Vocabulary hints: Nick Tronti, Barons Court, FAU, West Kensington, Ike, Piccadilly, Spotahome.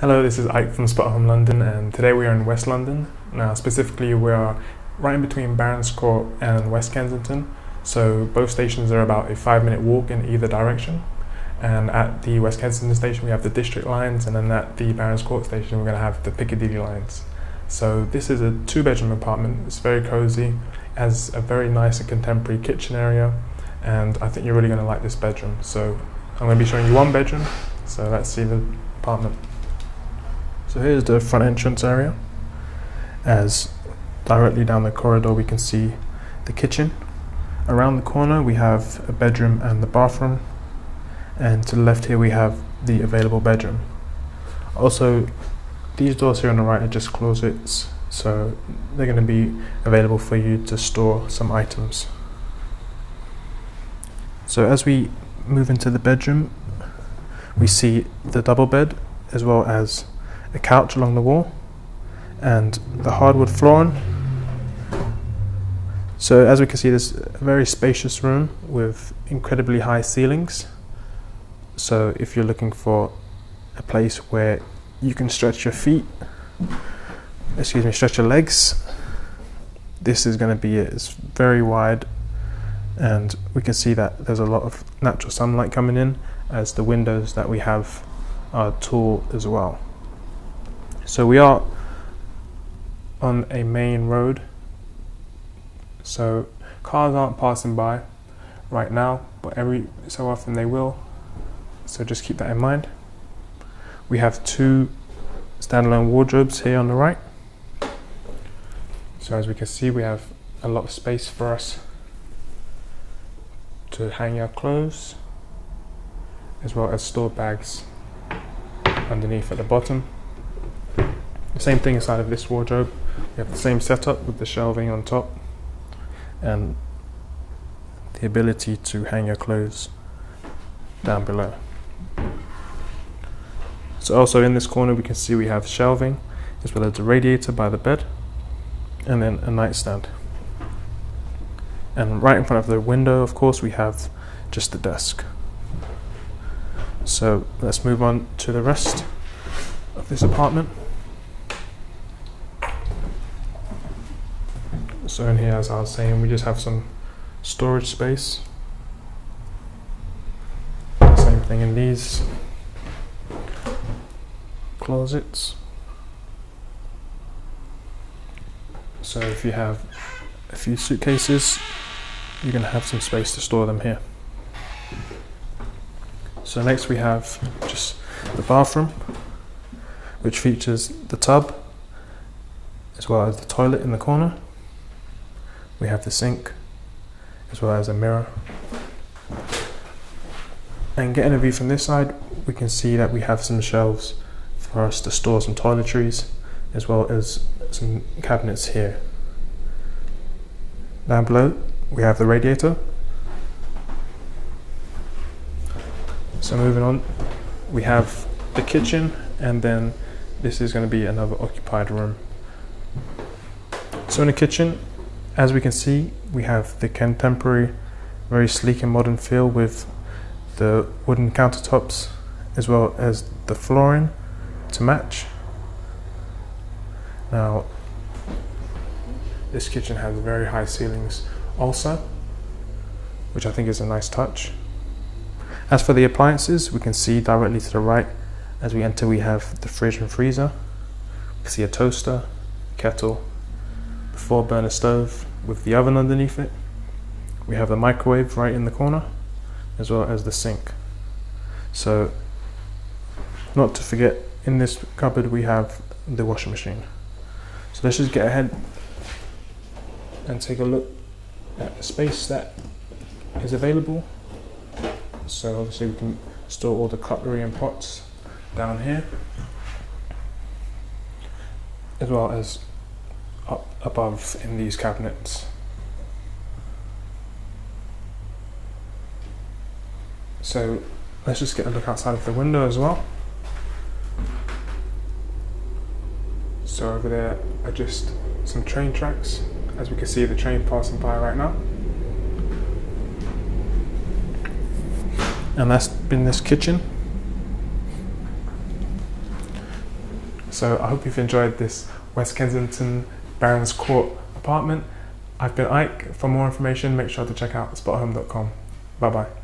Hello, this is Ike from Spotahome London, and today we are in West London. Now specifically we are right in between Barons Court and West Kensington, so both stations are about a 5-minute walk in either direction. And at the West Kensington station we have the district lines, and then at the Barons Court station we're going to have the Piccadilly lines. So this is a 2-bedroom apartment. It's very cozy, has a very nice and contemporary kitchen area, and I think you're really going to like this bedroom. So I'm going to be showing you one bedroom, so let's see the apartment. So here's the front entrance area, as directly down the corridor we can see the kitchen. Around the corner we have a bedroom and the bathroom, and to the left here we have the available bedroom. Also, these doors here on the right are just closets, so they're going to be available for you to store some items. So as we move into the bedroom, we see the double bed as well as a couch along the wall and the hardwood flooring. So as we can see, this is a very spacious room with incredibly high ceilings, so if you're looking for a place where you can stretch your feet, stretch your legs, this is going to be it. It's very wide, and we can see that there's a lot of natural sunlight coming in, as the windows that we have are tall as well. So we are on a main road, so cars aren't passing by right now, but every so often they will, so just keep that in mind. We have two standalone wardrobes here on the right, so as we can see we have a lot of space for us to hang our clothes, as well as store bags underneath at the bottom. The same thing inside of this wardrobe. We have the same setup with the shelving on top and the ability to hang your clothes down below. So also in this corner we can see we have shelving, as well as a radiator by the bed, and then a nightstand. And right in front of the window, of course, we have just the desk. So let's move on to the rest of this apartment. So in here, as I was saying, we just have some storage space. Same thing in these closets. So if you have a few suitcases, you're going to have some space to store them here. So next we have just the bathroom, which features the tub as well as the toilet in the corner. We have the sink as well as a mirror. And getting a view from this side, we can see that we have some shelves for us to store some toiletries, as well as some cabinets here. Down below we have the radiator. So moving on, we have the kitchen, and then this is going to be another occupied room. So in the kitchen, as we can see, we have the contemporary, very sleek and modern feel with the wooden countertops, as well as the flooring to match. Now, this kitchen has very high ceilings also, which I think is a nice touch. As for the appliances, we can see directly to the right as we enter we have the fridge and freezer. We can see a toaster, kettle, the 4-burner stove with the oven underneath it. We have the microwave right in the corner, as well as the sink. So, not to forget, in this cupboard we have the washing machine. So let's just get ahead and take a look at the space that is available. So obviously we can store all the cutlery and pots down here, as well as up above in these cabinets. So let's just get a look outside of the window as well. So over there are just some train tracks, as we can see the train passing by right now. And that's been this kitchen. So I hope you've enjoyed this West Kensington Barons Court apartment. I've been Ike. For more information, make sure to check out spotahome.com. Bye bye.